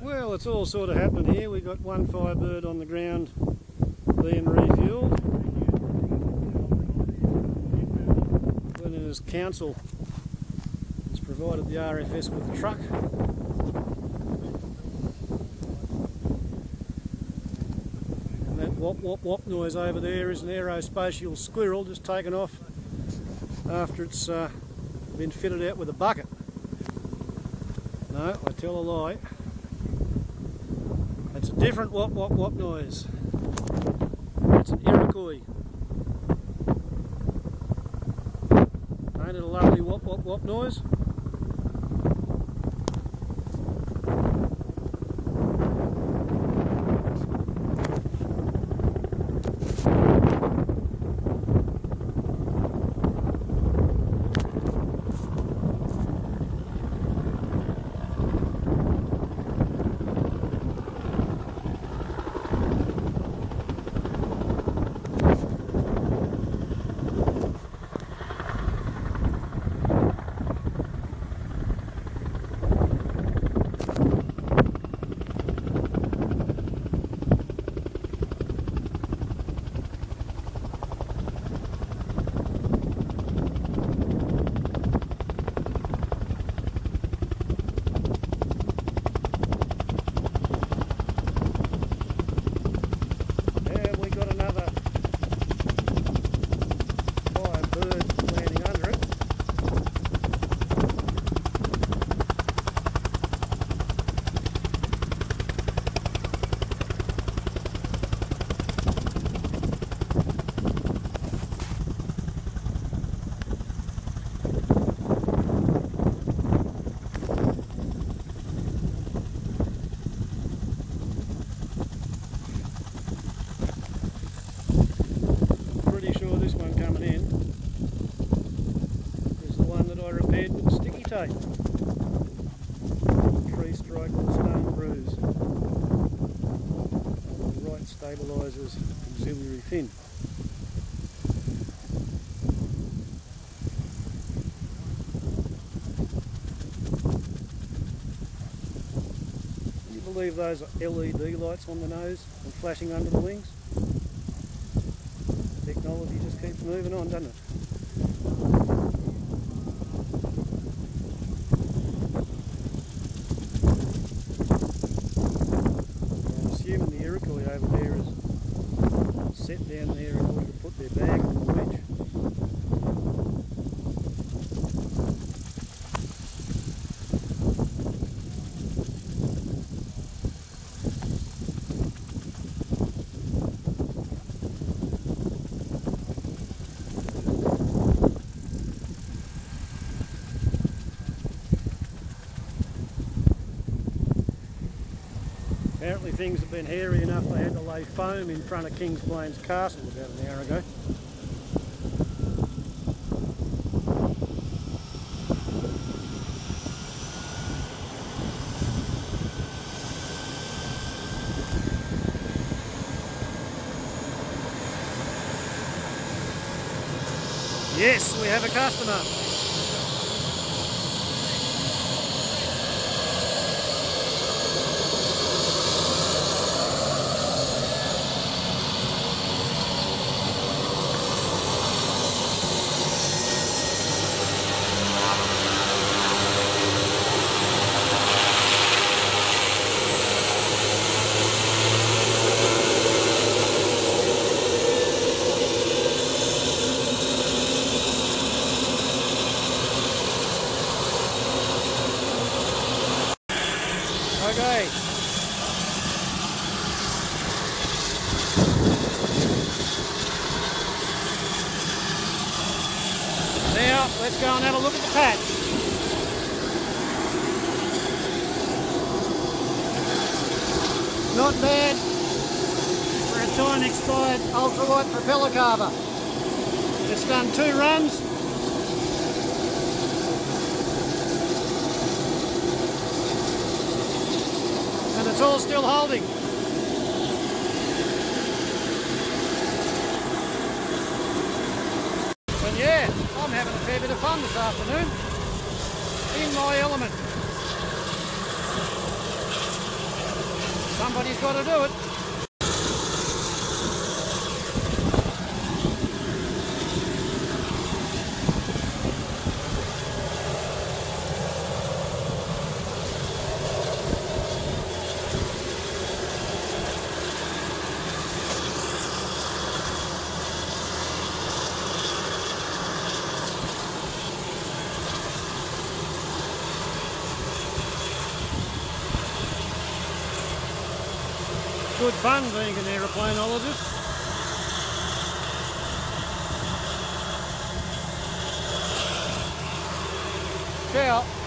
Well, it's all sort of happened here. We've got one Firebird on the ground being refuelled. As council has provided the RFS with the truck. And that wop wop wop noise over there is an aerospatial squirrel just taken off after it's been fitted out with a bucket. No, I tell a lie. That's a different wop wop wop noise. That's an Iroquois. Ain't it a lovely wop wop wop noise? Tree strike with a stone bruise. On the right stabilises Auxilliary Fin. Can you believe those are LED lights on the nose and flashing under the wings? Technology just keeps moving on, doesn't it? Set down there in order to put their bag on the beach. Apparently things have been hairy enough they had to lay foam in front of Kings Plains Castle about an hour ago. Yes, we have a customer. Let's go and have a look at the patch. Not bad for a time-expired ultralight propeller carver. It's done 2 runs. And it's all still holding. I'm having a fair bit of fun this afternoon, in my element. Somebody's got to do it. Good fun being an aeroplanologist. Ciao.